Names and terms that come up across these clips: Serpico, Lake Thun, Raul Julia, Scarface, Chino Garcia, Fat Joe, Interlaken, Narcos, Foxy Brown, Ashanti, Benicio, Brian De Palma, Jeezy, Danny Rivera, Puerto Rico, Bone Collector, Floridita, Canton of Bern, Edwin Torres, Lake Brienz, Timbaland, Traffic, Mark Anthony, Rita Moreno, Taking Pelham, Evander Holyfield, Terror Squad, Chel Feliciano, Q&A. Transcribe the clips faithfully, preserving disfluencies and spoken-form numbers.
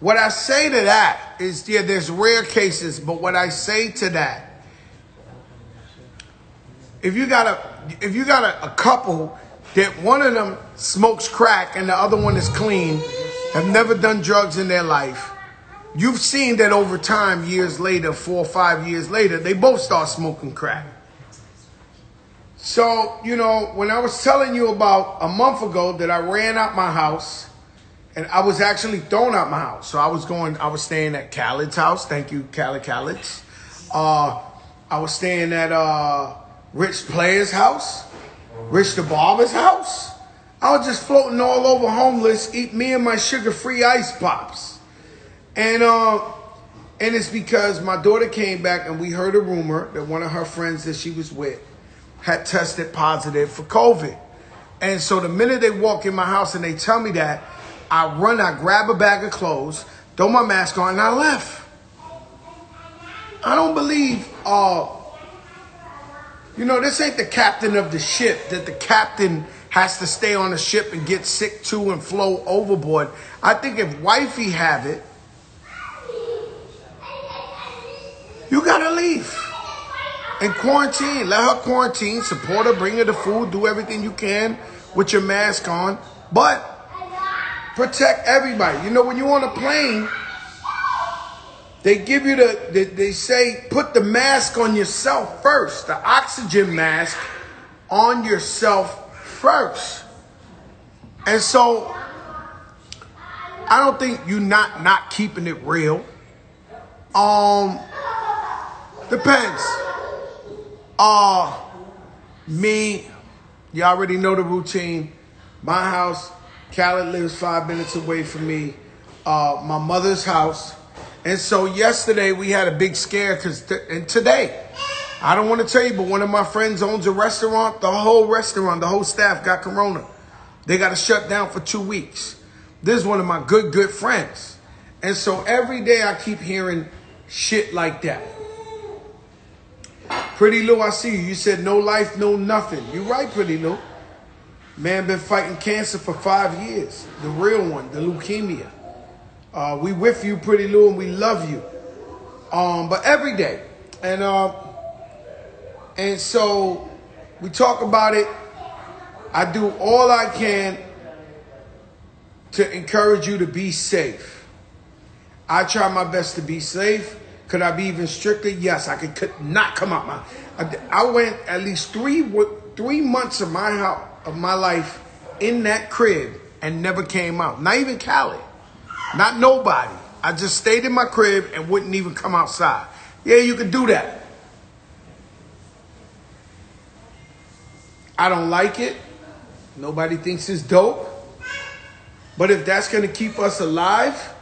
What I say to that is, yeah, there's rare cases, but what I say to that, if you got a, if you got a, a couple that one of them smokes crack and the other one is clean, have never done drugs in their life, you've seen that over time, years later, four or five years later, they both start smoking crack. So, you know, when I was telling you about a month ago that I ran out my house, and I was actually thrown out my house. So I was going, I was staying at Khaled's house. Thank you, Khaled Khaled's. Uh, I was staying at uh, Rich Player's house, Rich the Barber's house. I was just floating all over homeless, eat me and my sugar-free ice pops. And uh, and it's because my daughter came back and we heard a rumor that one of her friends that she was with had tested positive for COVID. And so the minute they walk in my house and they tell me that, I run, I grab a bag of clothes, throw my mask on, and I left. I don't believe, uh, you know, this ain't the captain of the ship that the captain has to stay on the ship and get sick too and flow overboard. I think if wifey have it, you gotta leave and quarantine. Let her quarantine, support her, bring her the food, do everything you can with your mask on, but protect everybody. You know, when you're on a plane, they give you the, they, they say, put the mask on yourself first, the oxygen mask on yourself first. And so I don't think you're not, not keeping it real. Um, depends. Uh, me, you already know the routine. My house, Khaled lives five minutes away from me, uh, my mother's house. And so yesterday we had a big scare because, th- and today, I don't want to tell you, but one of my friends owns a restaurant. The whole restaurant, the whole staff got corona. They got to shut down for two weeks. This is one of my good, good friends. And so every day I keep hearing shit like that. Pretty Lou, I see you. You said no life, no nothing. You right, Pretty Lou. Man, been fighting cancer for five years. The real one, the leukemia. Uh, we with you, Pretty Lou, and we love you. Um, but every day. And, uh, and so we talk about it. I do all I can to encourage you to be safe. I try my best to be safe. Could I be even stricter? Yes, I could, could not come out my... I, I went at least three, three months of my house. Of my life in that crib and never came out. Not even Khaled. Not nobody. I just stayed in my crib and wouldn't even come outside. Yeah, you can do that. I don't like it. Nobody thinks it's dope. But if that's going to keep us alive,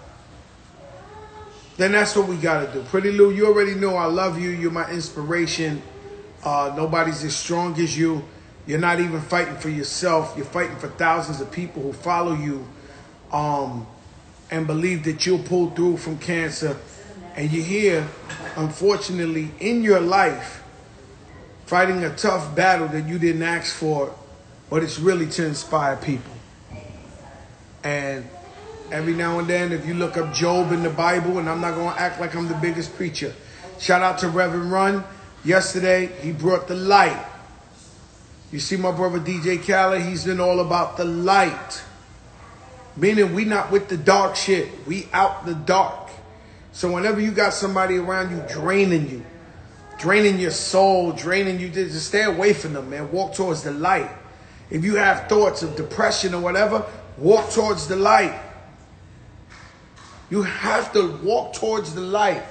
then that's what we got to do. Pretty Lou, you already know I love you. You're my inspiration. Uh, nobody's as strong as you. You're not even fighting for yourself. You're fighting for thousands of people who follow you um, and believe that you'll pull through from cancer. And you're here, unfortunately, in your life, fighting a tough battle that you didn't ask for, but it's really to inspire people. And every now and then, if you look up Job in the Bible, and I'm not going to act like I'm the biggest preacher. Shout out to Reverend Run. Yesterday, he brought the light. You see my brother D J Khaled, he's been all about the light. Meaning we not with the dark shit. We out the dark. So whenever you got somebody around you draining you, draining your soul, draining you, just stay away from them, man. Walk towards the light. If you have thoughts of depression or whatever, walk towards the light. You have to walk towards the light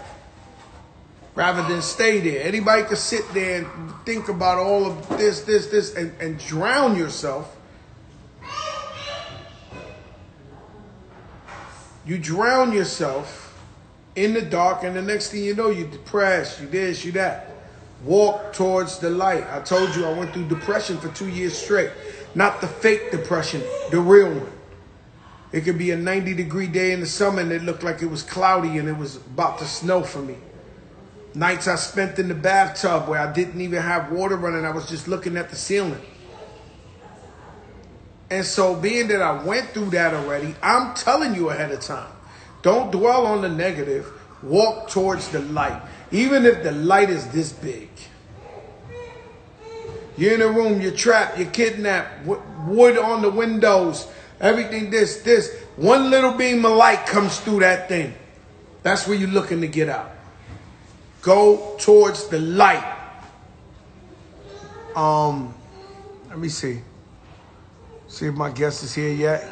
rather than stay there. Anybody could sit there and think about all of this, this, this, and, and drown yourself. You drown yourself in the dark, and the next thing you know, you're depressed, you this, you that. Walk towards the light. I told you I went through depression for two years straight. Not the fake depression, the real one. It could be a ninety-degree day in the summer, and it looked like it was cloudy, and it was about to snow for me. Nights I spent in the bathtub where I didn't even have water running. I was just looking at the ceiling. And so being that I went through that already, I'm telling you ahead of time. Don't dwell on the negative. Walk towards the light. Even if the light is this big. You're in a room, you're trapped, you're kidnapped, wood on the windows, everything this, this. One little beam of light comes through that thing. That's where you're looking to get out. Go towards the light. Um, let me see. See if my guest is here yet.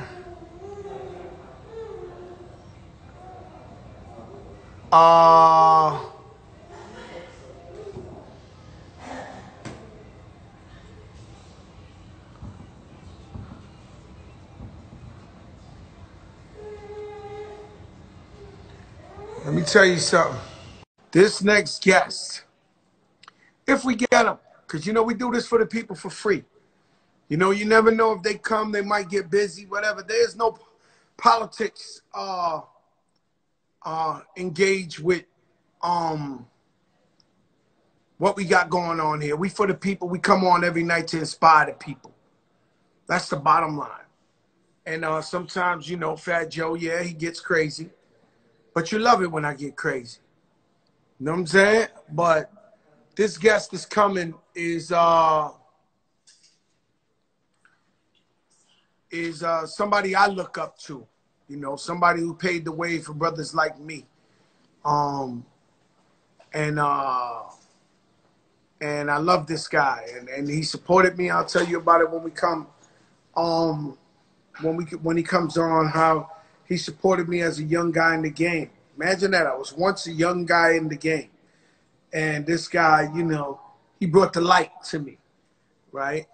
Uh... Let me tell you something. This next guest, if we get him, because, you know, we do this for the people for free. You know, you never know if they come, they might get busy, whatever. There's no politics uh, uh, engaged with um, what we got going on here. We for the people. We come on every night to inspire the people. That's the bottom line. And uh, sometimes, you know, Fat Joe, yeah, he gets crazy. But you love it when I get crazy. You know what I'm saying? But this guest is coming is uh, is uh, somebody I look up to. You know, somebody who paved the way for brothers like me. Um, and uh, and I love this guy. And, and he supported me. I'll tell you about it when we come. Um, when we when he comes on, how he supported me as a young guy in the game. Imagine that. I was once a young guy in the game. And this guy, you know, he brought the light to me, right?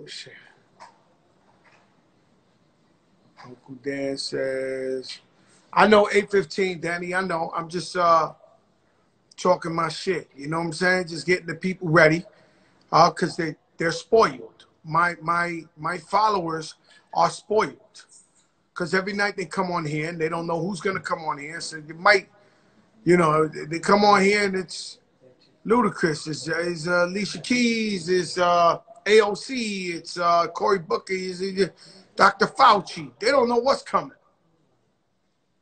Oh, shit. Uncle Dan says, I know eight fifteen, Danny. I know. I'm just uh, talking my shit. You know what I'm saying? Just getting the people ready uh, because they, they're spoiled. My, my, my followers are spoiled because every night they come on here and they don't know who's going to come on here. So you might, you know, they come on here and it's ludicrous. It's, it's uh, Alicia Keys, it's uh, A O C, it's uh, Cory Booker, it's uh, Doctor Fauci. They don't know what's coming.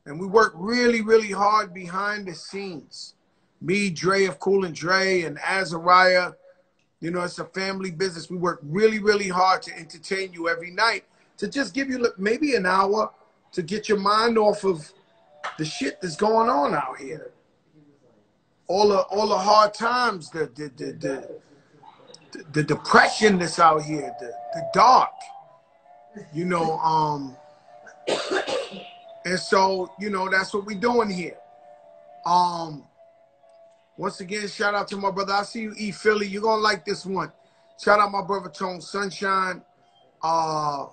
And we work really, really hard behind the scenes. Me, Dre of Kool and Dre, and Azariah. You know, it's a family business. We work really, really hard to entertain you every night. To just give you maybe an hour to get your mind off of the shit that's going on out here. All the, all the hard times, the, the, the, the, the, the depression that's out here, the, the dark, you know. Um, and so, you know, that's what we're doing here. Um, once again, shout out to my brother. I see you, E. Philly. You're going to like this one. Shout out my brother, Tone Sunshine. Uh...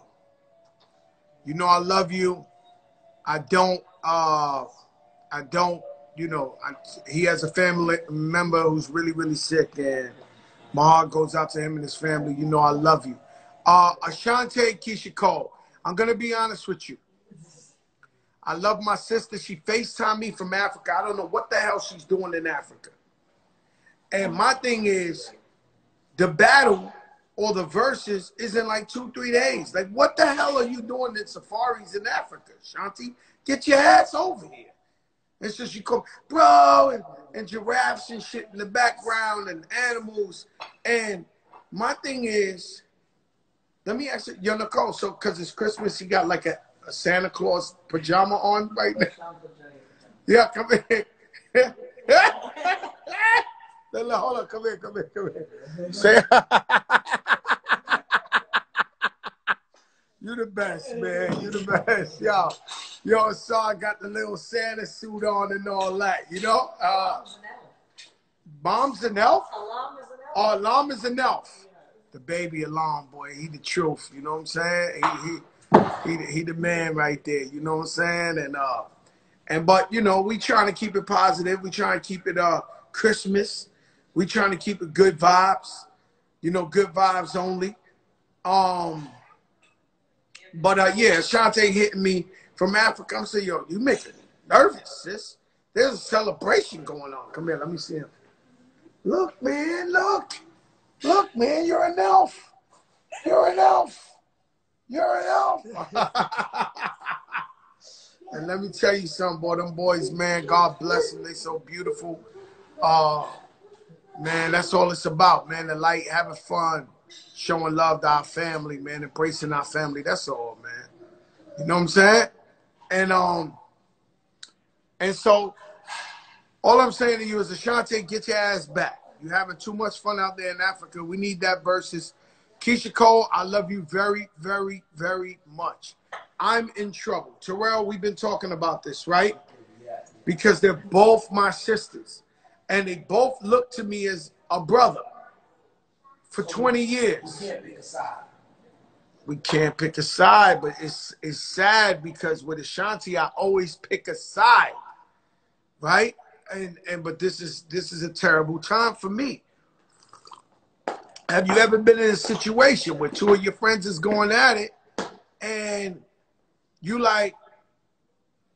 You know, I love you. I don't, uh, I don't, you know, I, he has a family member who's really, really sick. And my heart goes out to him and his family. You know, I love you. Uh, Ashanti, Keyshia Cole, I'm going to be honest with you. I love my sister. She FaceTimed me from Africa. I don't know what the hell she's doing in Africa. And my thing is, the battle or the verses is in like two, three days. Like, what the hell are you doing in safaris in Africa, Shanti? Get your ass over here. It's just you come, bro, and, and giraffes and shit in the background and animals. And my thing is, let me ask you, yo, Nicole, so because it's Christmas, you got like a, a Santa Claus pajama on right now? Yeah, come here. No, no, hold on, come here, come here, come here. Say, you the best, man. You the best, y'all. Yo, so I got the little Santa suit on and all that, you know? Uh, Mom's an elf? Oh, Alam is an elf. The baby Alam, boy, he the truth, you know what I'm saying? He, he, he, the, he the man right there, you know what I'm saying? And, uh, and but, you know, we trying to keep it positive. We trying to keep it uh, Christmas. We trying to keep it good vibes, you know, good vibes only. Um, but uh, yeah, Ashanti hitting me from Africa. I'm saying, yo, you making me nervous, sis. There's a celebration going on. Come here, let me see him. Look, man, look, look, man, you're an elf. You're an elf. You're an elf. let me tell you something, boy. Them boys, man, God bless them. They so beautiful. Uh, man, that's all it's about, man. The light, having fun, showing love to our family, man, embracing our family. That's all, man. You know what I'm saying? And um, and so all I'm saying to you is, Ashanti, get your ass back. You're having too much fun out there in Africa. We need that versus Keyshia Cole. I love you very, very, very much. I'm in trouble. Terrell, we've been talking about this, right? Because they're both my sisters. And they both look to me as a brother for twenty years. We can't pick a side. We can't pick a side, but it's, it's sad because with Ashanti, I always pick a side, right? And, and but this is, this is a terrible time for me. Have you ever been in a situation where two of your friends is going at it and you like,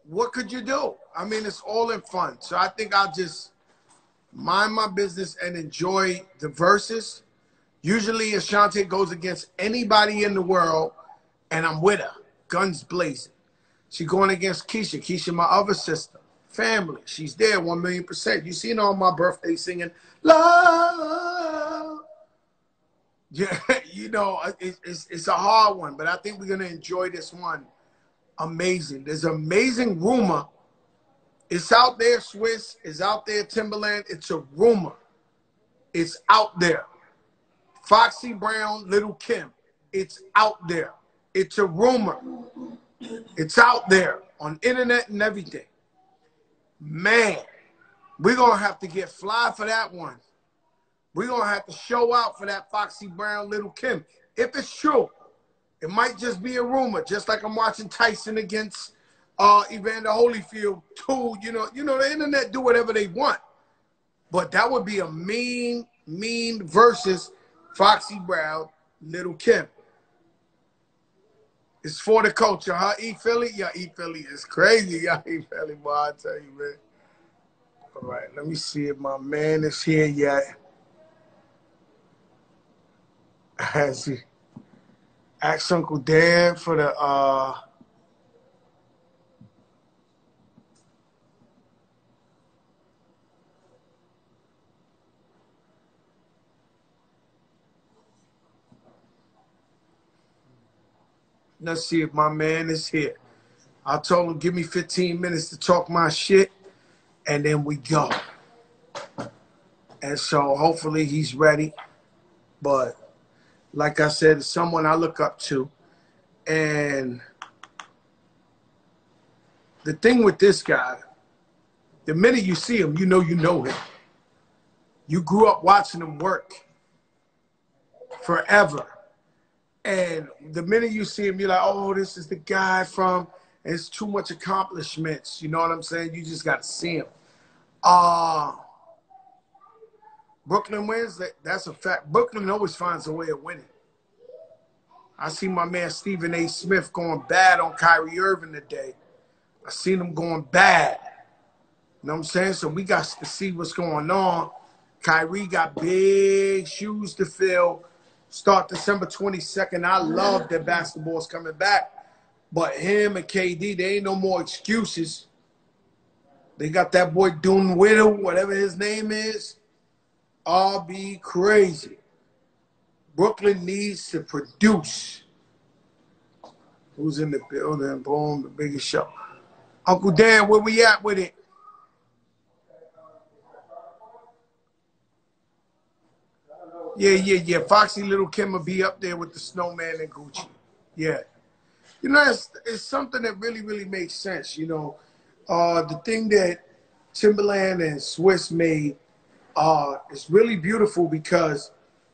what could you do? I mean, it's all in fun. So I think I'll just mind my business and enjoy the verses. Usually Ashanti goes against anybody in the world and I'm with her, guns blazing. She going against Keyshia, Keyshia my other sister. Family, she's there, one million percent. You seen her on my birthday singing, love. Yeah, you know, it's, it's, it's a hard one, but I think we're going to enjoy this one. Amazing. There's an amazing rumor. It's out there, Swizz. It's out there, Timbaland. It's a rumor. It's out there. Foxy Brown, Lil' Kim. It's out there. It's a rumor. It's out there on internet and everything. Man, we're going to have to get fly for that one. We're going to have to show out for that Foxy Brown, Lil' Kim. If it's true, it might just be a rumor, just like I'm watching Tyson against uh, Evander Holyfield, too. You know, you know, the internet do whatever they want. But that would be a mean, mean versus Foxy Brown, Lil' Kim. It's for the culture, huh? E Philly? Yeah, E Philly is crazy. Yeah, E Philly, boy, I tell you, man. All right, let me see if my man is here yet. Has he asked Uncle Dan for the uh let's see if my man is here. I told him give me fifteen minutes to talk my shit and then we go. And so hopefully he's ready. But like I said, it's someone I look up to. And the thing with this guy, the minute you see him, you know you know him. You grew up watching him work forever. And the minute you see him, you're like, oh, this is the guy from, and it's too much accomplishments. You know what I'm saying? You just got to see him. Uh, Brooklyn wins, that's a fact. Brooklyn always finds a way of winning. I see my man Stephen A. Smith going bad on Kyrie Irving today. I seen him going bad. You know what I'm saying? So we got to see what's going on. Kyrie got big shoes to fill. Start December twenty-second. I love that basketball's coming back. But him and K D, there ain't no more excuses. They got that boy Doonwiddle, whatever his name is. I'll be crazy. Brooklyn needs to produce. Who's in the building? Boom, the biggest show. Uncle Dan, where we at with it? Yeah, yeah, yeah. Foxy Lil' Kim will be up there with the Snowman and Gucci. Yeah. You know, it's, it's something that really, really makes sense. You know, uh, the thing that Timbaland and Swizz made, Uh, it's really beautiful because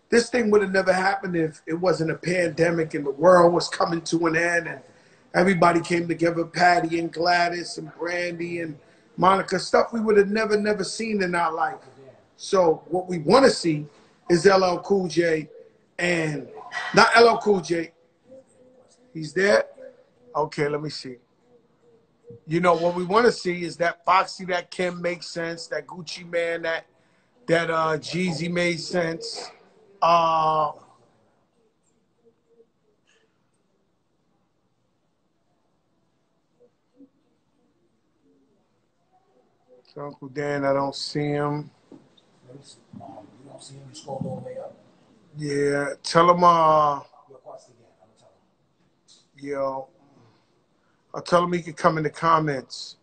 this thing would have never happened if it wasn't a pandemic and the world was coming to an end and everybody came together, Patty and Gladys and Brandy and Monica, stuff we would have never, never seen in our life. So what we want to see is L L Cool J and not L L Cool J. He's there? Okay, let me see. You know, what we want to see is that Foxy, that Kim makes sense, that Gucci Mane, that That uh, Jeezy made sense. Uh, So Uncle Dan, I don't see him. You don't see him, you scroll all the way up. Yeah, tell him. Uh, Request again. I'm telling him. Yo, I'll tell him he can come in the comments.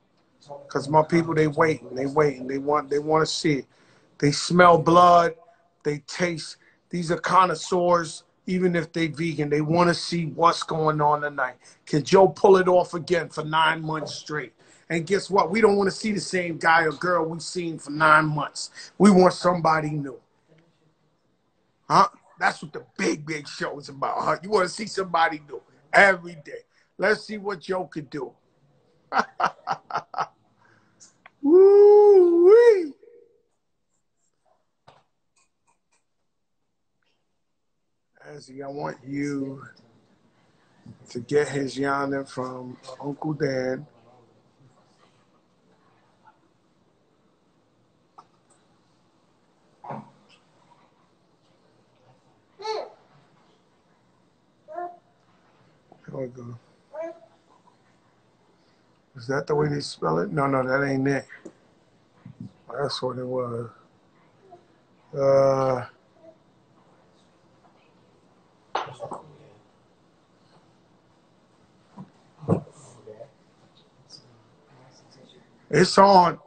Cause my people, they waiting, they waiting, they want, they want to see it. They smell blood, they taste. These are connoisseurs. Even if they vegan, they want to see what's going on tonight. Can Joe pull it off again for nine months straight? And guess what? We don't want to see the same guy or girl we've seen for nine months. We want somebody new. Huh? That's what the big, big show is about. Huh? You want to see somebody new every day. Let's see what Joe could do. Woo-wee. Ezzy, I want you to get his yawning from Uncle Dan. There we go. Is that the way they spell it? No, no, that ain't it. That's what it was. Uh... It's on,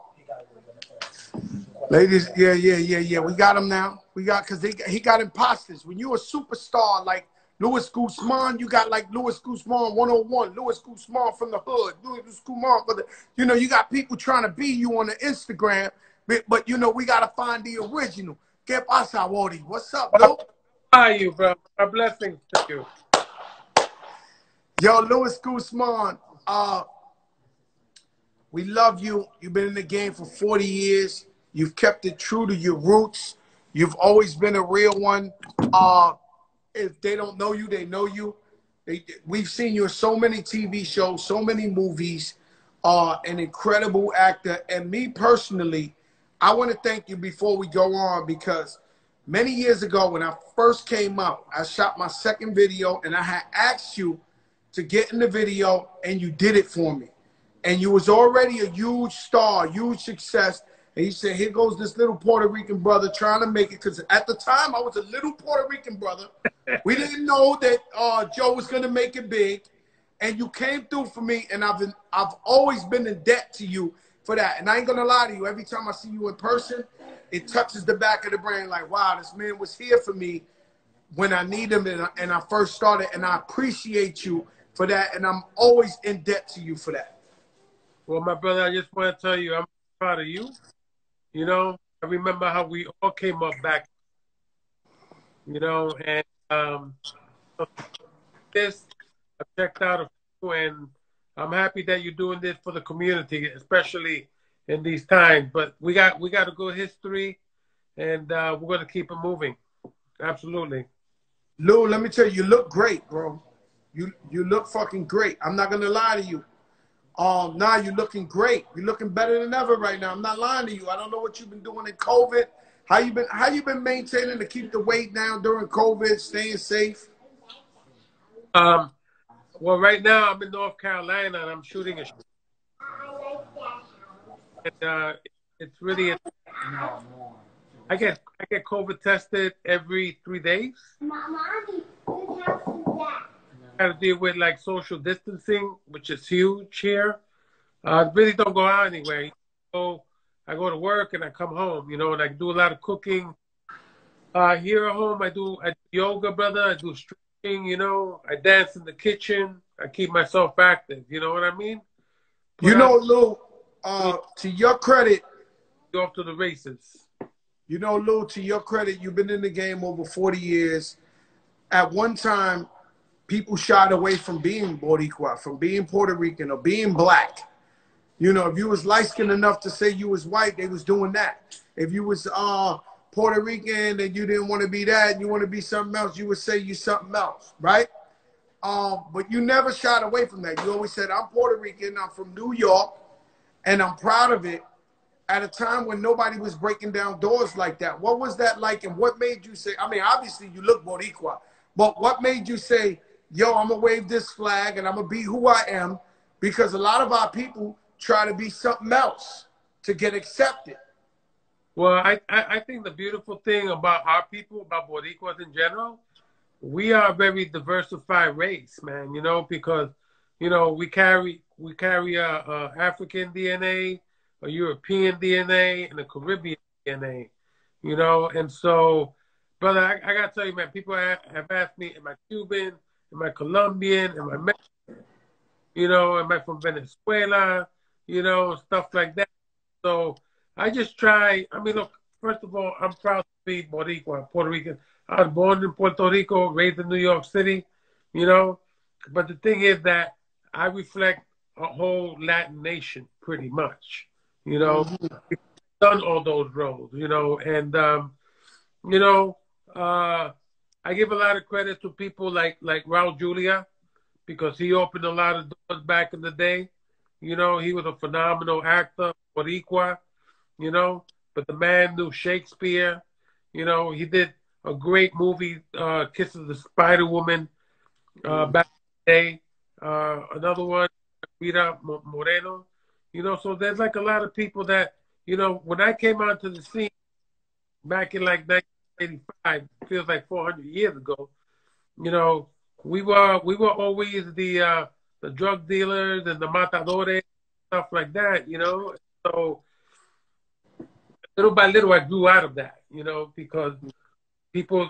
ladies. Yeah, yeah, yeah, yeah. We got him now. We got because they he got imposters. When you a superstar like Luis Guzmán, you got like Luis Guzmán one oh one, Luis Guzmán from the hood, Luis Guzmán for the. You know, you got people trying to be you on the Instagram, but, but you know we gotta find the original. ¿Qué pasa, Wody? What's up, bro? How are you, bro? A blessing to you. Yo, Luis Guzmán. Uh. We love you. You've been in the game for forty years. You've kept it true to your roots. You've always been a real one. Uh, if they don't know you, they know you. They, we've seen you in so many T V shows, so many movies, uh, an incredible actor. And me personally, I want to thank you before we go on because many years ago when I first came out, I shot my second video and I had asked you to get in the video and you did it for me. And you was already a huge star, huge success. And he said, here goes this little Puerto Rican brother trying to make it. Because at the time, I was a little Puerto Rican brother. We didn't know that uh, Joe was going to make it big. And you came through for me. And I've, been, I've always been in debt to you for that. And I ain't going to lie to you. Every time I see you in person, it touches the back of the brain. Like, wow, this man was here for me when I need him. And I, and I first started. And I appreciate you for that. And I'm always in debt to you for that. Well, my brother, I just want to tell you, I'm proud of you. You know, I remember how we all came up back, you know, and um, this, I've checked out a few, and I'm happy that you're doing this for the community, especially in these times. But we got we got a good history, and uh, we're going to keep it moving. Absolutely. Lou, let me tell you, you look great, bro. You, you look fucking great. I'm not going to lie to you. Um, now you're looking great. You're looking better than ever right now. I'm not lying to you. I don't know what you've been doing in COVID. How you been? How you been maintaining to keep the weight down during COVID, staying safe? Um, well, right now I'm in North Carolina and I'm shooting a show. And, uh, it's really. A, I get I get COVID tested every three days. Got to deal with like social distancing, which is huge here. I uh, really don't go out anywhere. So I go to work and I come home, you know, and I do a lot of cooking. Uh, here at home, I do, I do yoga, brother. I do stretching, you know. I dance in the kitchen. I keep myself active. You know what I mean? When you know, I, Lou, uh, to your credit. You're off to the races. You know, Lou, to your credit, you've been in the game over forty years. At one time, people shied away from being Boricua, from being Puerto Rican or being black. You know, if you was light-skinned enough to say you was white, they was doing that. If you was uh, Puerto Rican and you didn't want to be that and you want to be something else, you would say you something else, right? Um, but you never shied away from that. You always said, I'm Puerto Rican, I'm from New York, and I'm proud of it at a time when nobody was breaking down doors like that. What was that like and what made you say, I mean, obviously you look Boricua, but what made you say, yo, I'm going to wave this flag and I'm going to be who I am because a lot of our people try to be something else. to get accepted. Well, I, I, I think the beautiful thing about our people, about Boricuas in general, we are a very diversified race, man, you know, because, you know, we carry we carry a, a African D N A, a European D N A, and a Caribbean D N A, you know. And so, brother, I, I got to tell you, man, people have, have asked me, am I Cuban, am I Colombian, am I Mexican, you know, am I from Venezuela, you know, stuff like that. So I just try, I mean, look, first of all, I'm proud to be Boricua, Puerto Rican. I was born in Puerto Rico, raised in New York City, you know. But the thing is that I reflect a whole Latin nation pretty much, you know. Mm-hmm. We've done all those roles, you know. And, um, you know, uh, I give a lot of credit to people like, like Raul Julia, because he opened a lot of doors back in the day. You know, he was a phenomenal actor, Boricua, you know. But the man knew Shakespeare, you know. He did a great movie, uh, Kisses the Spider Woman, uh, back in the day. Uh, another one, Rita Moreno. You know, so there's like a lot of people that, you know, when I came onto the scene back in like nineteen eighty-five, feels like four hundred years ago, you know, we were we were always the uh, the drug dealers and the matadores, stuff like that, you know. So little by little, I grew out of that, you know, because people,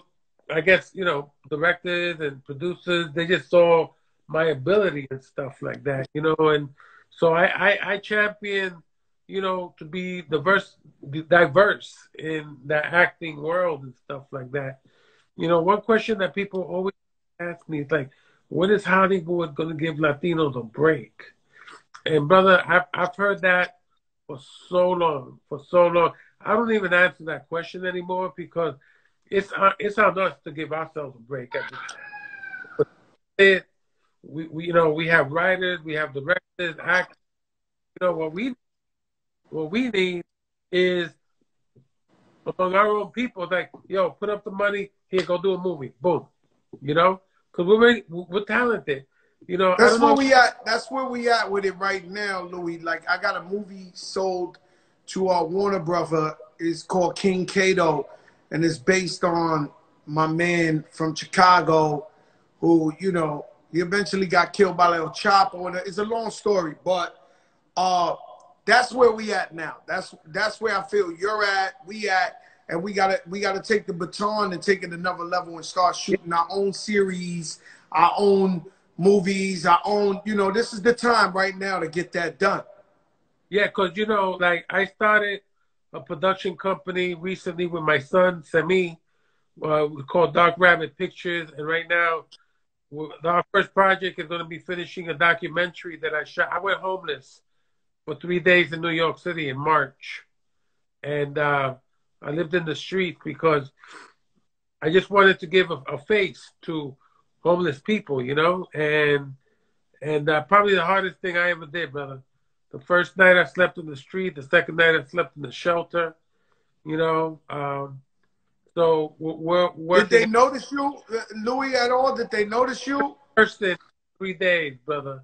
I guess, you know, directors and producers, they just saw my ability and stuff like that, you know. And so I, I, I champion, you know, to be diverse, diverse in the acting world and stuff like that. You know, one question that people always ask me is like, when is Hollywood going to give Latinos a break? And brother, I've, I've heard that for so long, for so long. I don't even answer that question anymore because It's on, it's on us to give ourselves a break. We, we, you know, we have writers, we have directors, actors. You know, what we what we need is among our own people, like, yo, put up the money, here, go do a movie, boom. You know, because we're really, we're talented. You know, that's I don't where know. we at. That's where we at with it right now, Louis. Like, I got a movie sold to our Warner brother. It's called King Kato. And it's based on my man from Chicago who, you know, he eventually got killed by El Chapo. And it's a long story, but uh, that's where we at now. That's that's where I feel you're at, we at, and we gotta we gotta take the baton and take it another level and start shooting our own series, our own movies, our own, you know, this is the time right now to get that done. Yeah, because, you know, like I started a production company recently with my son, Sami, uh, called Dark Rabbit Pictures. And right now, our first project is going to be finishing a documentary that I shot. I went homeless for three days in New York City in March. And uh, I lived in the street because I just wanted to give a, a face to homeless people, you know? And, and uh, probably the hardest thing I ever did, brother. The first night I slept in the street. The second night I slept in the shelter. You know, um, so we're, we're did they notice you, Louis, at all? Did they notice you? First in three days, brother.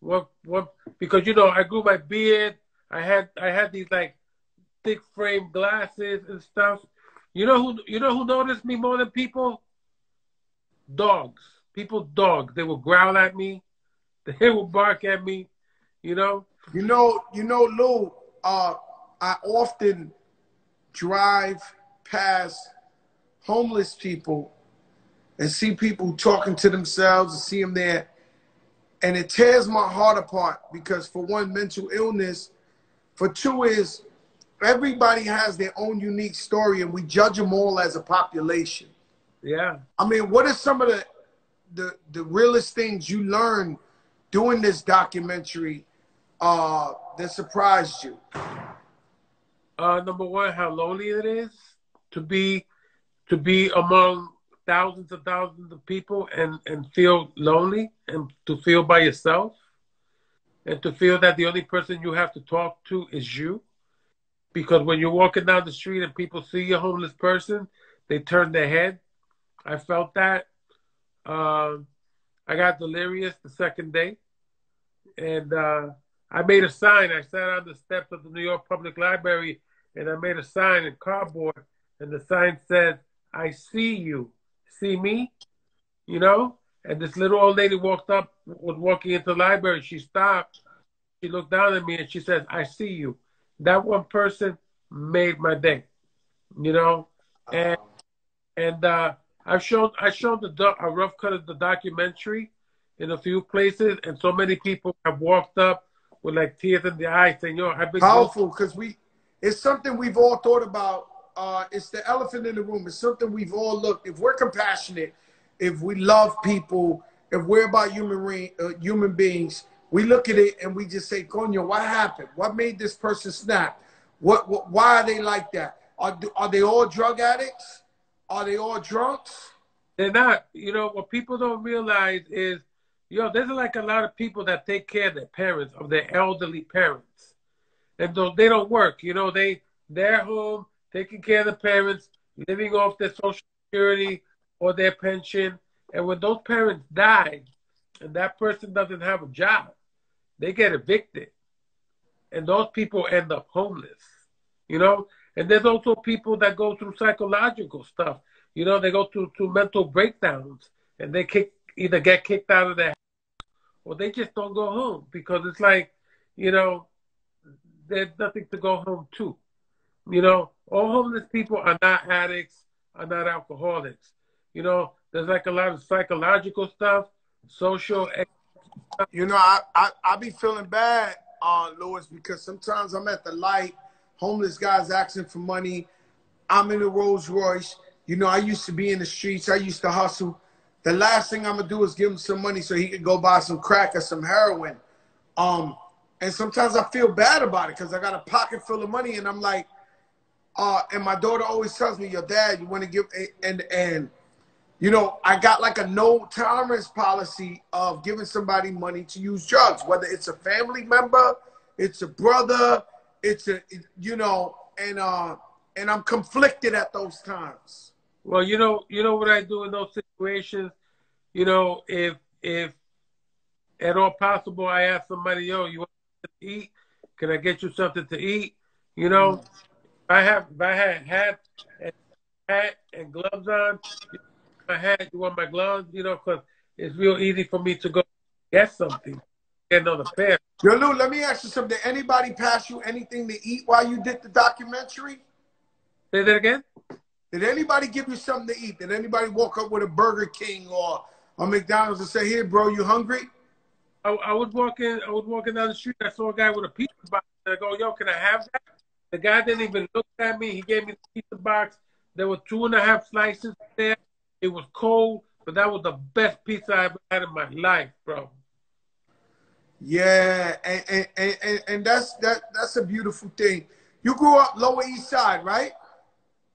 What? What? Because you know, I grew my beard. I had I had these like thick frame glasses and stuff. You know who? You know who noticed me more than people? Dogs. People, dogs. They will growl at me. They will bark at me. You know. You know, you know, Lou, uh, I often drive past homeless people and see people talking to themselves and see them there. And it tears my heart apart because, for one, mental illness. For two is everybody has their own unique story and we judge them all as a population. Yeah. I mean, what are some of the, the, the realest things you learned doing this documentary Uh, that surprised you? Uh, number one, how lonely it is to be to be among thousands and thousands of people and, and feel lonely and to feel by yourself and to feel that the only person you have to talk to is you. Because when you're walking down the street and people see a homeless person, they turn their head. I felt that. Uh, I got delirious the second day. And uh, I made a sign. I sat on the steps of the New York Public Library, and I made a sign in cardboard, and the sign said, I see you. See me? You know? And this little old lady walked up, was walking into the library. She stopped. She looked down at me, and she said, I see you. That one person made my day, you know? And and uh, I've shown, I showed the, a rough cut of the documentary in a few places, and so many people have walked up with like tears in their eyes saying, yo, I've been powerful, because we, it's something we've all thought about. Uh, it's the elephant in the room. It's something we've all looked. If we're compassionate, if we love people, if we're about human re uh, human beings, we look at it and we just say, Coño, what happened? What made this person snap? What? what why are they like that? Are, are they all drug addicts? Are they all drunks? They're not. You know, what people don't realize is, yo, there's like a lot of people that take care of their parents, of their elderly parents. And they don't work. You know, they, they're home, taking care of the parents, living off their Social Security or their pension. And when those parents die and that person doesn't have a job, they get evicted. And those people end up homeless, you know? And there's also people that go through psychological stuff. You know, they go through, through mental breakdowns, and they kick, either get kicked out of their house or they just don't go home, because it's like, you know, there's nothing to go home to. You know, all homeless people are not addicts, are not alcoholics. You know, there's like a lot of psychological stuff, social stuff. You know, I, I, I be feeling bad, uh, Louis, because sometimes I'm at the light, homeless guys asking for money. I'm in a Rolls Royce. You know, I used to be in the streets. I used to hustle. The last thing I'm going to do is give him some money so he could go buy some crack or some heroin. Um, and sometimes I feel bad about it, because I got a pocket full of money, and I'm like, uh, and my daughter always tells me, your dad, you want to give, and, and, you know, I got like a no tolerance policy of giving somebody money to use drugs, whether it's a family member, it's a brother, it's a, you know, and, uh, and I'm conflicted at those times. Well, you know, you know what I do in those situations. You know, if if at all possible, I ask somebody, "Yo, you want to eat? Can I get you something to eat?" You know, mm. if I have if I had hat and hat and gloves on, you want my hat, you want my gloves, you know, because it's real easy for me to go get something, get another pair. Yo, Lou, let me ask you something. Did anybody pass you anything to eat while you did the documentary? Say that again. Did anybody give you something to eat? Did anybody walk up with a Burger King or a McDonald's and say, "Here, bro, you hungry?" I, I was walking, I was walking down the street. I saw a guy with a pizza box. I go, "Yo, can I have that?" The guy didn't even look at me. He gave me the pizza box. There were two and a half slices there. It was cold, but that was the best pizza I ever had in my life, bro. Yeah, and and and, and, and that's that that's a beautiful thing. You grew up Lower East Side, right?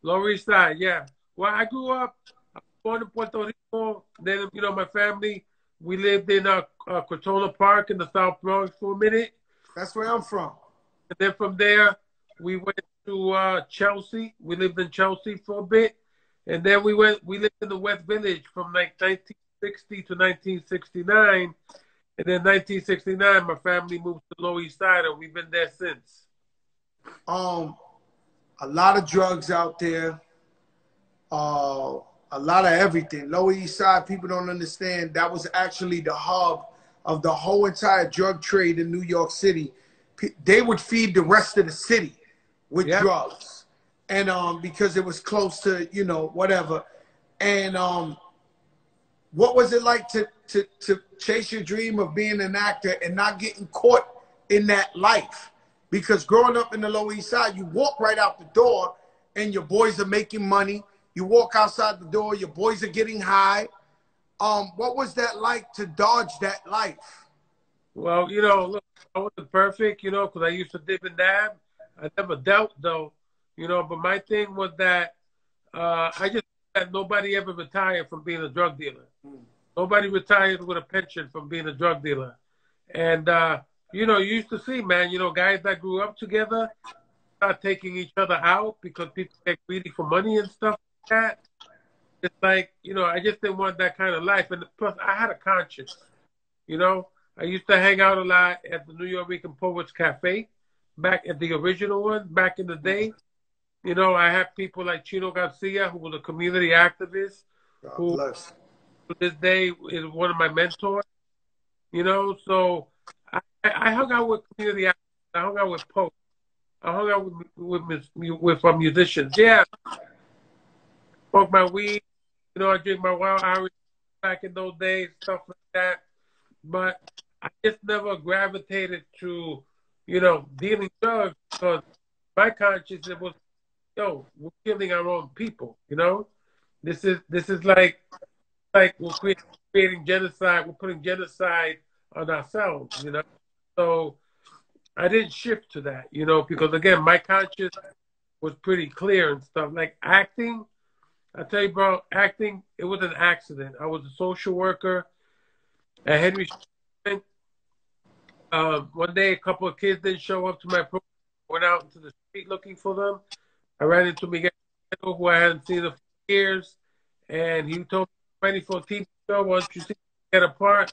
Lower East Side, yeah. Well, I grew up, I was born in Puerto Rico. Then, you know, my family, we lived in uh, uh, Cotola Park in the South Bronx for a minute. That's where I'm from. And then from there, we went to uh, Chelsea. We lived in Chelsea for a bit. And then we went, we lived in the West Village from like nineteen sixty to nineteen sixty-nine. And then nineteen sixty-nine, my family moved to Lower East Side, and we've been there since. Um. A lot of drugs out there, uh, a lot of everything. Lower East Side, people don't understand, that was actually the hub of the whole entire drug trade in New York City. P they would feed the rest of the city with yeah. drugs, and um, because it was close to, you know, whatever. And um, what was it like to, to, to chase your dream of being an actor and not getting caught in that life? Because growing up in the Lower East Side, you walk right out the door and your boys are making money. You walk outside the door, your boys are getting high. Um, what was that like to dodge that life? Well, you know, look, I wasn't perfect, you know, because I used to dip and dab. I never dealt, though, you know. But my thing was that uh, I just that nobody ever retired from being a drug dealer. Mm. Nobody retired with a pension from being a drug dealer. And, uh, you know, you used to see, man, you know, guys that grew up together start taking each other out because people get greedy for money and stuff like that. It's like, you know, I just didn't want that kind of life. And plus, I had a conscience, you know. I used to hang out a lot at the New York Poets Cafe, back at the original one, back in the day. You know, I had people like Chino Garcia, who was a community activist, God who bless. to this day is one of my mentors. You know, so I, I hung out with community activists. I hung out with poets. I hung out with with, with uh, musicians. Yeah, smoked my weed. You know, I drink my Wild Irish back in those days, stuff like that. But I just never gravitated to, you know, dealing drugs, because my conscience, it was, yo, we're killing our own people. You know, this is this is like like we're creating genocide. We're putting genocide on ourselves. You know, so I didn't shift to that, you know, because, again, my conscience was pretty clear and stuff. Like acting, I tell you, bro, acting, it was an accident. I was a social worker at Henry. Uh, one day, a couple of kids didn't show up to my program. I went out into the street looking for them. I ran into Miguel, who I hadn't seen in years, and he told me, ready for a T V show. Once you see get apart,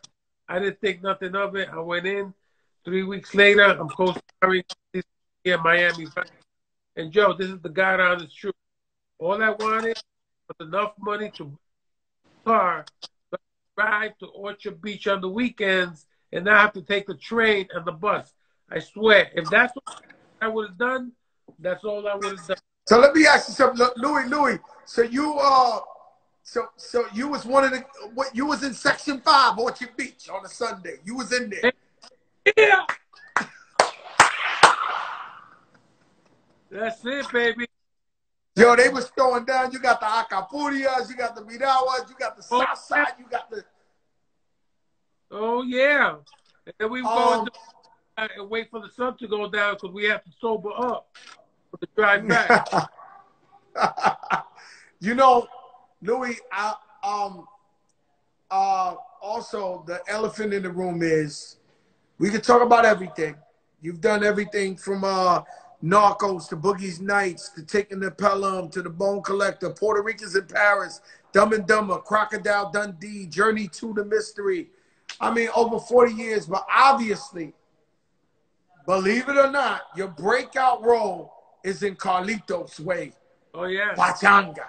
I didn't think nothing of it. I went in. Three weeks later, I'm co-starring here in Miami. And, Joe, this is the God honest truth. All I wanted was enough money to buy a car, so I drive to Orchard Beach on the weekends, and now I have to take the train and the bus. I swear, if that's what I would have done, that's all I would have done. So let me ask you something, Louis. Louis, so you uh, so so you was one of the what you was in Section Five, Orchard Beach, on a Sunday. You was in there. And yeah. That's it, baby. Yo, they was throwing down. You got the Acapulcas, you got the Mirawas, you got the oh, Southside, you got the. Oh yeah, and then we um, go and wait for the sun to go down because we have to sober up for the drive back. You know, Louis, I um, uh, also the elephant in the room is, we could talk about everything. You've done everything from uh, Narcos to Boogie's Nights to Taking the Pelham to The Bone Collector, Puerto Ricans in Paris, Dumb and Dumber, Crocodile Dundee, Journey to the Mystery. I mean, over forty years, but obviously, believe it or not, your breakout role is in Carlito's Way. Oh, yeah. Pachanga.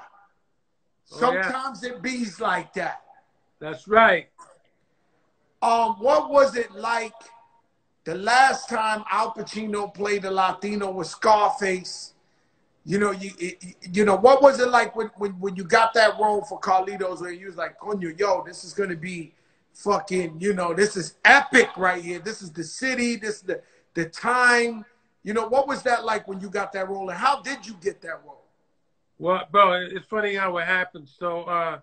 Oh, Sometimes yeah. it bees like that. That's right. Um, what was it like? The last time Al Pacino played a Latino was Scarface. You know, you you know, what was it like when, when, when you got that role for Carlito's, where you was like, coño, yo, this is going to be fucking, you know, this is epic right here. This is the city. This is the, the time. You know, what was that like when you got that role, and how did you get that role? Well, bro, it's funny how it happened. So uh,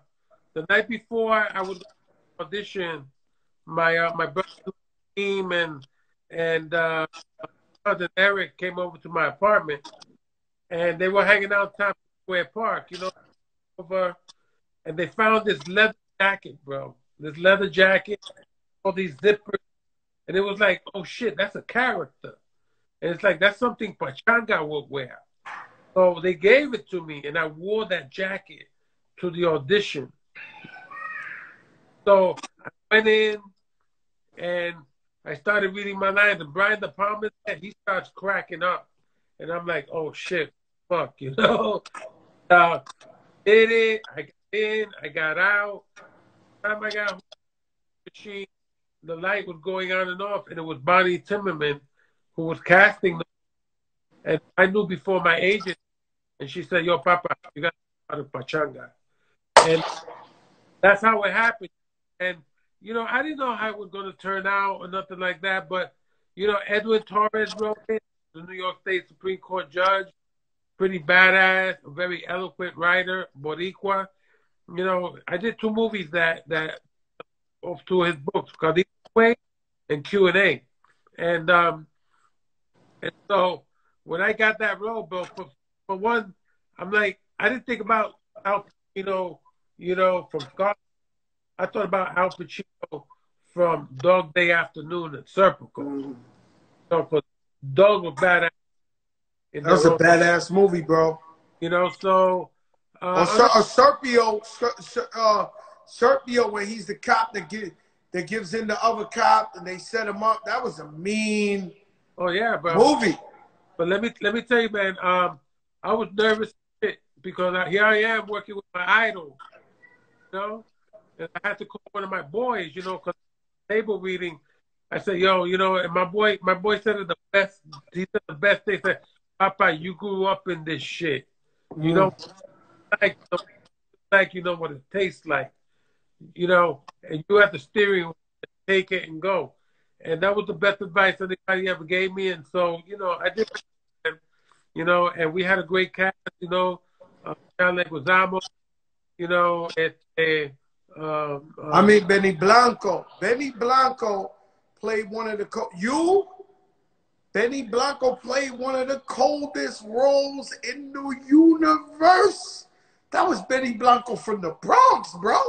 the night before I would audition, my uh, my brother team and and uh, my cousin Eric came over to my apartment, and they were hanging out Times Square Park, you know, over, and they found this leather jacket, bro, this leather jacket, all these zippers, and it was like, oh shit, that's a character, and it's like that's something Pachanga would wear. So they gave it to me, and I wore that jacket to the audition. So I went in, and I started reading my lines, and Brian De Palma, he starts cracking up. And I'm like, oh, shit, fuck, you know? Uh, did it, I got in, I got out. By the time I got home, the machine, the light was going on and off, and it was Bonnie Timmerman who was casting them. And I knew before my agent, and she said, yo, Papa, you got out of Pachanga. And that's how it happened. And you know, I didn't know how it was going to turn out or nothing like that, but, you know, Edwin Torres wrote it, the New York State Supreme Court judge, pretty badass, a very eloquent writer, Boricua. You know, I did two movies that, that off to his books, Carlito's Way and Q and A. And, um, and so when I got that role, bro, for, for one, I'm like, I didn't think about, how, you know, you know, from Scott. I thought about Al Pacino from Dog Day Afternoon and Serpico. So Dog was badass. That was a badass movie, bro. You know, so uh, uh, Serpio, Ser Ser uh, Serpio, when he's the cop that get that gives in the other cop and they set him up. That was a mean oh yeah bro. movie. But let me let me tell you, man, um, I was nervous because I, here I am working with my idol, you know, and I had to call one of my boys, you know, because table reading. I said, yo, you know, and my boy, my boy said it the best. He said the best thing. He said, Papa, you grew up in this shit. You mm. know, like, like you know what it tastes like. You know, and you have to steering, take it and go. And that was the best advice anybody ever gave me. And so, you know, I did, you know, and we had a great cast, you know, uh, like Guzamo, you know, at a. Um, uh, I mean, Benny Blanco. Benny Blanco played one of the co you. Benny Blanco played one of the coldest roles in the universe. That was Benny Blanco from the Bronx, bro.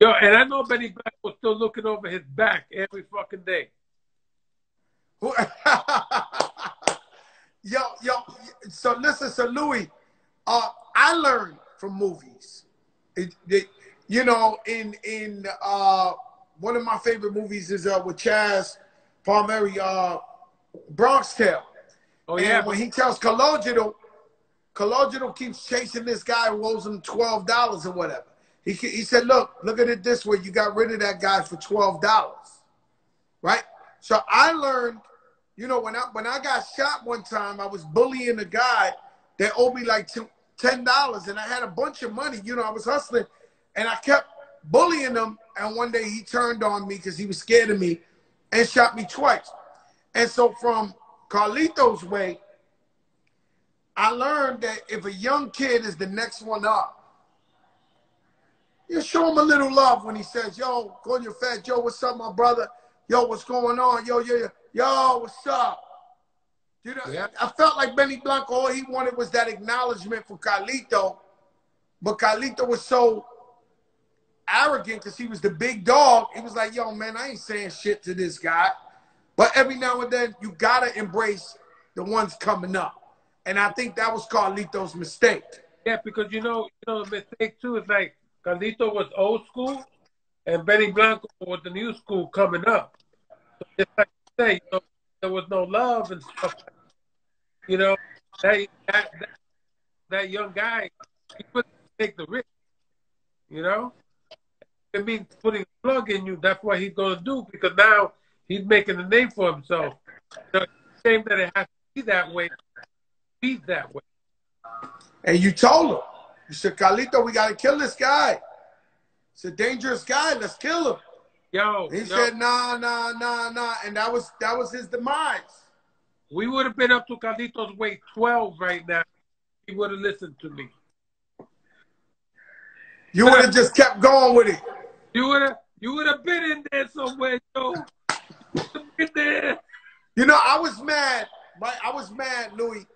Yo, and I know Benny Blanco still looking over his back every fucking day. yo, yo. So listen, so Louis, uh, I learned from movies. It, it, You know, in in uh, one of my favorite movies is uh, with Chaz Palmieri, uh, Bronx Tale. Oh yeah. And when he tells Calogero, Calogero keeps chasing this guy who owes him twelve dollars or whatever. He he said, "Look, look at it this way. You got rid of that guy for twelve dollars, right?" So I learned, you know, when I when I got shot one time, I was bullying a guy that owed me like two, ten dollars, and I had a bunch of money. You know, I was hustling. And I kept bullying him, and one day he turned on me because he was scared of me and shot me twice. And so from Carlito's Way, I learned that if a young kid is the next one up, you show him a little love when he says, yo, call your Fat Joe, what's up, my brother? Yo, what's going on? Yo, yo, yo, yo what's up? You know, yeah. I felt like Benny Blanco, all he wanted was that acknowledgement from Carlito, but Carlito was so arrogant because he was the big dog. It was like, yo, man, I ain't saying shit to this guy. But every now and then, you got to embrace the ones coming up. And I think that was Carlito's mistake. Yeah, because, you know, you know, the mistake, too, is like Carlito was old school and Benny Blanco was the new school coming up. So just like you say, you know, there was no love and stuff. You know, that, that, that, that young guy, he couldn't take the risk, you know? It means putting a plug in you. That's what he's going to do because now he's making a name for himself. So it's a shame that it has to be that way. He's that way. And you told him. You said, Carlito, we got to kill this guy. It's a dangerous guy. Let's kill him. Yo. He yo. said, nah, nah, nah, nah. And that was, that was his demise. We would have been up to Carlito's Way twelve right now. He would have listened to me. You would have just kept going with it. You would have, you would have been in there somewhere, yo. Been there. You know, I was mad, right? I was mad, Louis,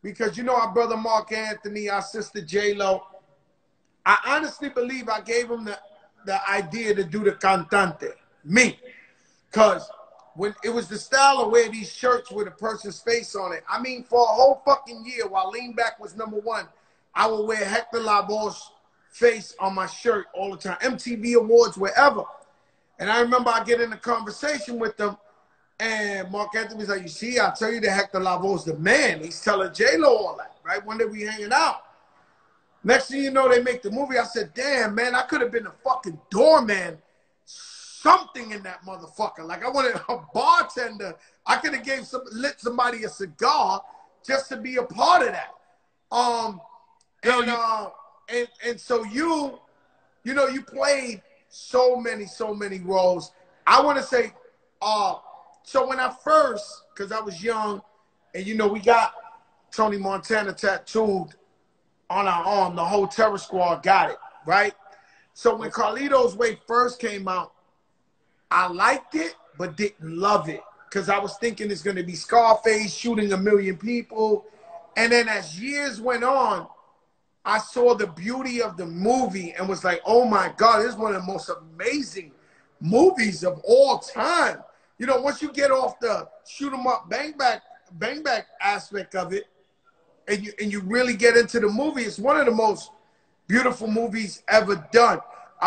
because you know our brother Mark Anthony, our sister J-Lo. I honestly believe I gave him the the idea to do the cantante, me, because when it was the style of wearing these shirts with a person's face on it. I mean, for a whole fucking year, while Lean Back was number one, I would wear Hector Lavoe's face on my shirt all the time, M T V Awards, wherever. And I remember I get in a conversation with them, and Mark Anthony's like, you see, I tell you that Hector Lavoe's the man. He's telling J-Lo all that, right? One day we hanging out. Next thing you know, they make the movie. I said, damn, man, I could have been a fucking doorman, something in that motherfucker. Like, I wanted a bartender. I could have gave some, lit somebody a cigar just to be a part of that. Um, and, uh, And, and so you, you know, you played so many, so many roles. I want to say, uh, so when I first, because I was young, and, you know, we got Tony Montana tattooed on our arm. The whole Terror Squad got it, right? So when Carlito's Way first came out, I liked it but didn't love it because I was thinking it's going to be Scarface shooting a million people. And then as years went on, I saw the beauty of the movie and was like, oh, my God, this is one of the most amazing movies of all time. You know, once you get off the shoot 'em up, bang back, bang back aspect of it, and you, and you really get into the movie, it's one of the most beautiful movies ever done.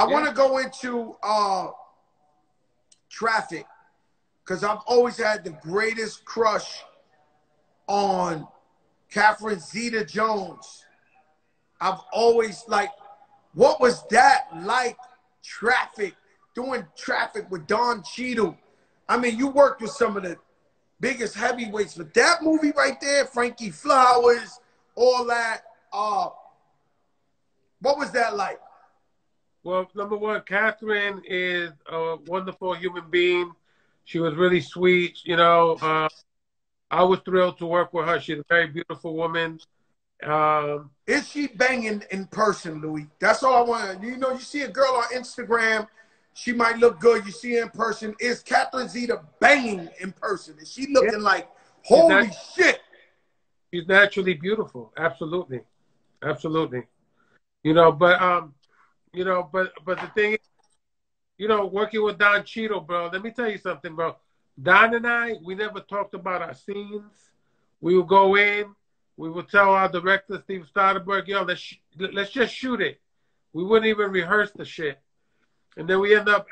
I yeah. want to go into uh, Traffic, because I've always had the greatest crush on Catherine Zeta-Jones. I've always, like, what was that like, Traffic, doing Traffic with Don Cheadle? I mean, you worked with some of the biggest heavyweights, but that movie right there, Frankie Flowers, all that, uh, what was that like? Well, number one, Catherine is a wonderful human being. She was really sweet, you know. Uh, I was thrilled to work with her. She's a very beautiful woman. Um, is she banging in person, Louis? That's all I want. You know, you see a girl on Instagram, she might look good. You see her in person. Is Catherine Zeta banging in person? Is she looking yeah. like, holy she's shit? She's naturally beautiful. Absolutely. Absolutely. You know, but... um. You know, but but the thing is, you know, working with Don Cheadle, bro, let me tell you something, bro. Don and I, we never talked about our scenes. We would go in, we would tell our director, Steve Soderbergh, yo, let's, sh let's just shoot it. We wouldn't even rehearse the shit. And then we end up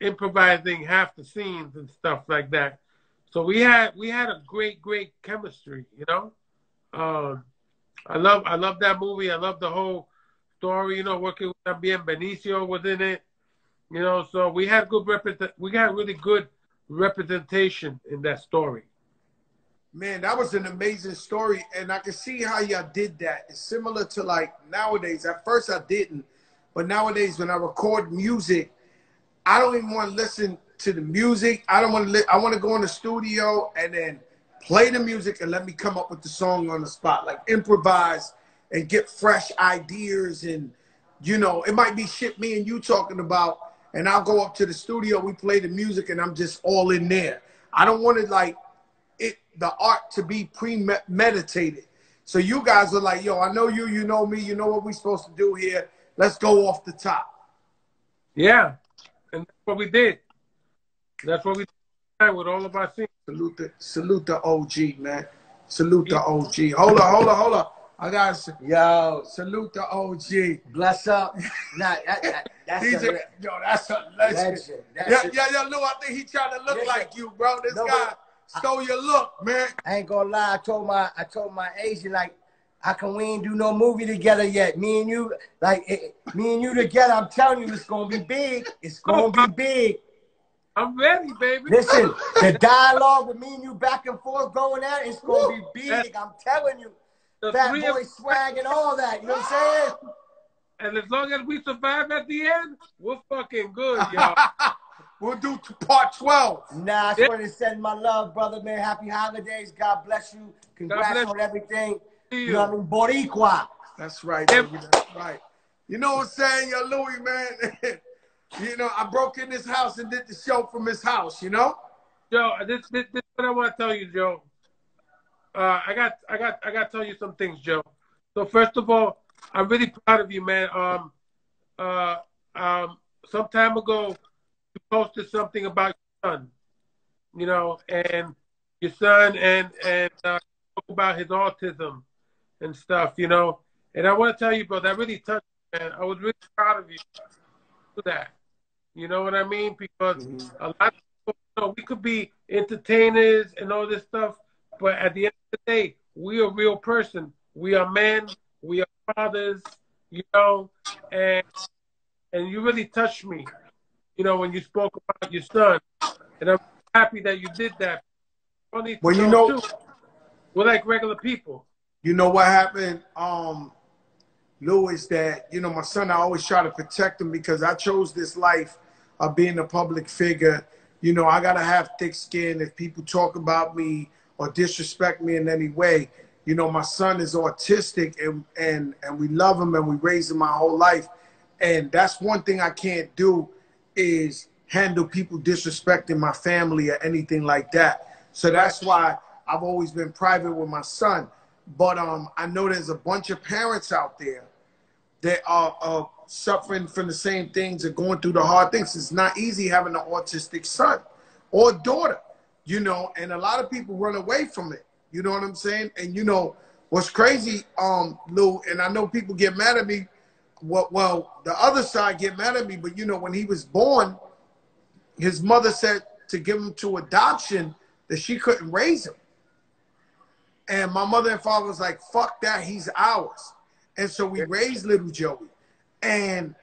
improvising half the scenes and stuff like that. So we had we had a great, great chemistry, you know? Um, I love I love that movie. I love the whole... story, you know, working with También Benicio was in it, you know, so we had good represent, we got really good representation in that story. Man, that was an amazing story, and I can see how y'all did that. It's similar to like nowadays. At first, I didn't, but nowadays when I record music, I don't even want to listen to the music. I don't want to. I want to go in the studio and then play the music and let me come up with the song on the spot, like improvise. And get fresh ideas, and you know, it might be shit me and you talking about, and I'll go up to the studio, we play the music, and I'm just all in there. I don't want it like it the art to be premeditated. So you guys are like, yo, I know you, you know me, you know what we're supposed to do here. Let's go off the top. Yeah, and that's what we did. That's what we did with all of our scenes. Salute the salute the O G, man. Salute the O G. Hold on, hold on, hold on. I got to yo salute the O G. Bless up. Nah, that, that, that's D J, a yo, that's a legend. legend. That's yeah, a, yeah, yeah, Lou, I think he tried to look yeah, like yeah. you, bro. This no, guy stole I, your look, man. I ain't gonna lie. I told my, I told my agent like, I can we ain't do no movie together yet. Me and you, like, it, me and you together. I'm telling you, it's gonna be big. It's gonna be big. I'm ready, baby. Listen, the dialogue with me and you back and forth going at it, it's gonna Woo, be big. I'm telling you. Fat Boy swag and all that, you know what I'm saying? And as long as we survive at the end, we're fucking good, y'all. We'll do part twelve. Nah, I just yeah. want to send my love, brother, man. Happy holidays. God bless you. Congrats bless on everything. You. you know what I mean? Boricua. That's right, baby. That's right. You know what I'm saying, yo, Louis, man? You know, I broke in his house and did the show from his house, you know? Yo, this is this, this what I want to tell you, Joe. Uh, I got, I got, I got to tell you some things, Joe. So first of all, I'm really proud of you, man. Um, uh, um, some time ago, you posted something about your son, you know, and your son, and and uh, about his autism and stuff, you know. And I want to tell you, bro, that really touched me, man. I was really proud of you for that. You know what I mean? Because mm-hmm. a lot of people, you know, we could be entertainers and all this stuff. But at the end of the day, we are real person. We are men. We are fathers, you know. And and you really touched me, you know, when you spoke about your son. And I'm happy that you did that. Only well, you know, too. We're like regular people. You know what happened, um, Lou, is that, you know, my son, I always try to protect him because I chose this life of being a public figure. You know, I got to have thick skin. If people talk about me, or disrespect me in any way. You know, my son is autistic, and, and, and we love him and we raised him my whole life. And that's one thing I can't do is handle people disrespecting my family or anything like that. So that's why I've always been private with my son. But um, I know there's a bunch of parents out there that are uh, suffering from the same things and going through the hard things. It's not easy having an autistic son or daughter. You know, and a lot of people run away from it. You know what I'm saying? And you know, what's crazy, um, Lou, and I know people get mad at me. Well, well, the other side get mad at me, but you know, when he was born, his mother said to give him to adoption, that she couldn't raise him. And my mother and father was like, fuck that, he's ours. And so we raised little Joey. And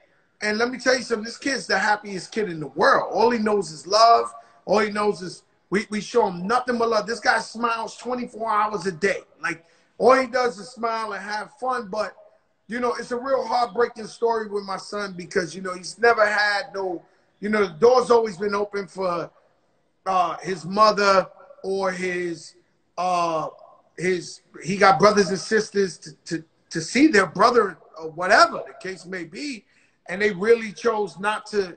and let me tell you something, this kid's the happiest kid in the world. All he knows is love. All he knows is we, we show him nothing but love. This guy smiles twenty-four hours a day. Like, all he does is smile and have fun. But, you know, it's a real heartbreaking story with my son because, you know, he's never had no, you know, the door's always been open for uh, his mother or his, uh, his, he got brothers and sisters to, to, to see their brother or whatever the case may be. And they really chose not to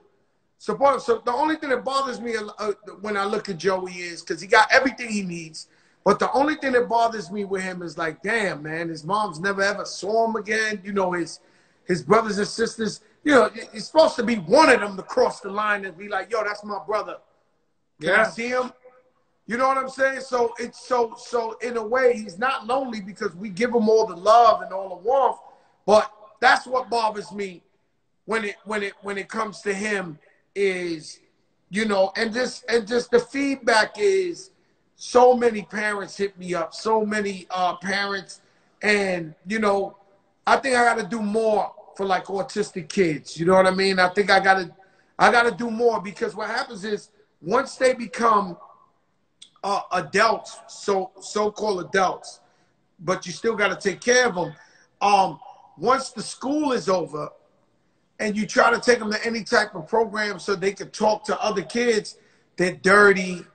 support him. So the only thing that bothers me uh, when I look at Joey is because he got everything he needs. But the only thing that bothers me with him is like, damn, man, his mom's never ever saw him again. You know, his his brothers and sisters, you know, it's supposed to be one of them to cross the line and be like, yo, that's my brother. Can yeah. I see him? You know what I'm saying? So it's so so in a way, he's not lonely because we give him all the love and all the warmth. But that's what bothers me when it when it when it comes to him is, you know, and just and just the feedback is. So many parents hit me up, so many uh, parents. And, you know, I think I got to do more for, like, autistic kids. You know what I mean? I think I got to I got to do more because what happens is once they become uh, adults, so, so-called adults, but you still got to take care of them, um, once the school is over and you try to take them to any type of program so they can talk to other kids, they're dirty.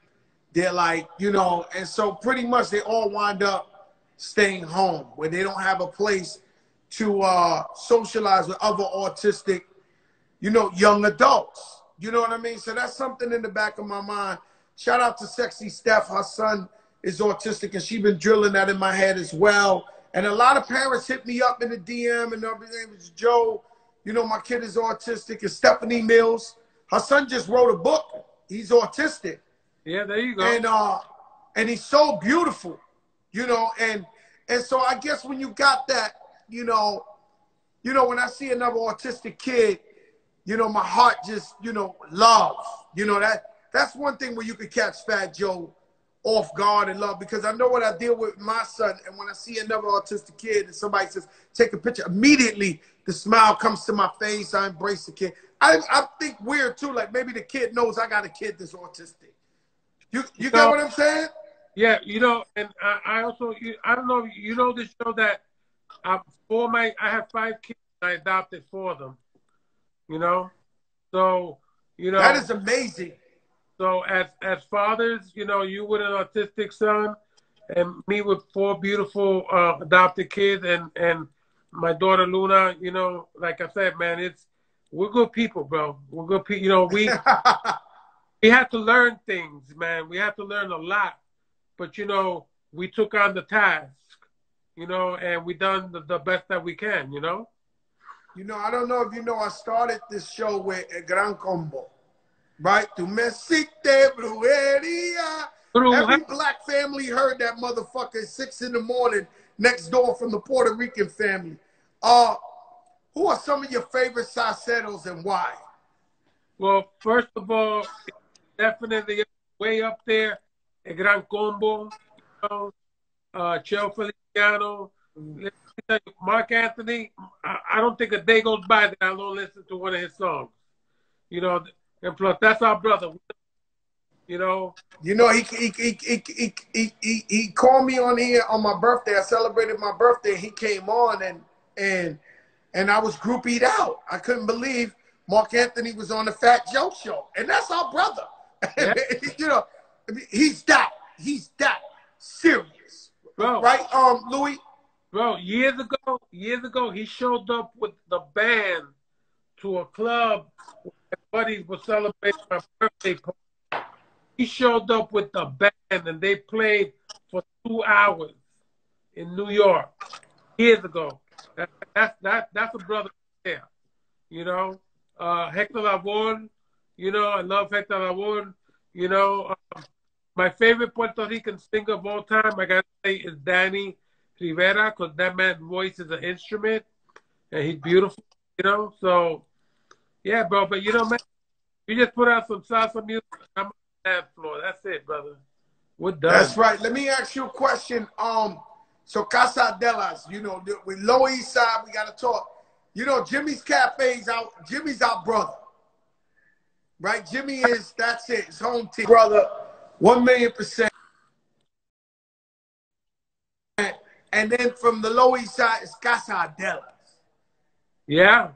They're like, you know, and so pretty much they all wind up staying home where they don't have a place to uh, socialize with other autistic, you know, young adults. You know what I mean? So that's something in the back of my mind. Shout out to Sexy Steph. Her son is autistic, and she's been drilling that in my head as well. And a lot of parents hit me up in the D M and everything. It was Joe, you know, my kid is autistic. And Stephanie Mills, her son just wrote a book. He's autistic. Yeah, there you go. And uh, and he's so beautiful, you know. And and so I guess when you got that, you know, you know, when I see another autistic kid, you know, my heart just, you know, love. You know that that's one thing where you could catch Fat Joe off guard and love because I know what I deal with my son. And when I see another autistic kid and somebody says take a picture, immediately the smile comes to my face. I embrace the kid. I I think weird too. Like maybe the kid knows I got a kid that's autistic. You you so, get what I'm saying? Yeah, you know, and I, I also you, I don't know you know this show that I for my I have five kids and I adopted four of them, you know, so you know that is amazing. So as as fathers, you know, you with an autistic son, and me with four beautiful uh, adopted kids, and and my daughter Luna, you know, like I said, man, it's we're good people, bro. We're good people, you know we. We had to learn things, man. We had to learn a lot. But, you know, we took on the task, you know, and we done the, the best that we can, you know? You know, I don't know if you know, I started this show with a gran combo, right? Tu me hiciste brujería. Every black family heard that motherfucker at six in the morning next door from the Puerto Rican family. Uh, who are some of your favorite salseros and why? Well, first of all, definitely way up there, El Gran Combo, you know, uh, Chel Feliciano, Mark Anthony. I, I don't think a day goes by that I don't listen to one of his songs. You know, and plus that's our brother. You know. You know, he he he he he he, he, he called me on here on my birthday. I celebrated my birthday. He came on and and and I was groupied out. I couldn't believe. Mark Anthony was on the Fat Joe show, and that's our brother. Yeah. You know, he's that, he's that serious, bro. Right, um, Louis? Bro, years ago, years ago, he showed up with the band to a club where my buddies were celebrating my birthday party. He showed up with the band, and they played for two hours in New York years ago. That, that's that, that's a brother there, you know. Uh, Hector Lavoe, you know, I love Hector Lavoe. You know, um, my favorite Puerto Rican singer of all time, I gotta say, is Danny Rivera, because that man's voice is an instrument, and he's beautiful, you know. So, yeah, bro, but you know, man, You just put out some salsa music. I'm on that floor. That's it, brother. We're done. That's right. Let me ask you a question. Um, so Casa Delas, you know, with Lower East Side, we gotta talk. You know, Jimmy's Cafe's out. Jimmy's our brother, right? Jimmy is. That's it. His home team, brother. One million percent. And then from the Lower East Side, it's Casa Delas. Yeah.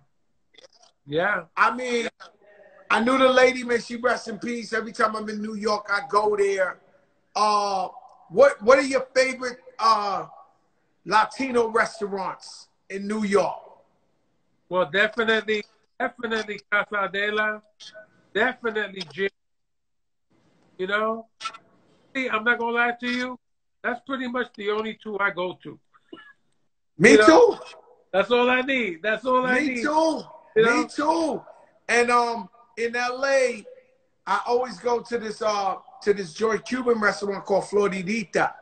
Yeah. I mean, I knew the lady, man, she rests in peace. Every time I'm in New York, I go there. Uh, what what are your favorite uh, Latino restaurants in New York? Well, definitely, definitely Casa Dela, definitely Jim. You know, I'm not gonna lie to you. That's pretty much the only two I go to. Me you know? too. That's all I need. That's all I Me need. Me too. You know? Me too. And um, in L A, I always go to this uh to this Joy Cuban restaurant called Floridita.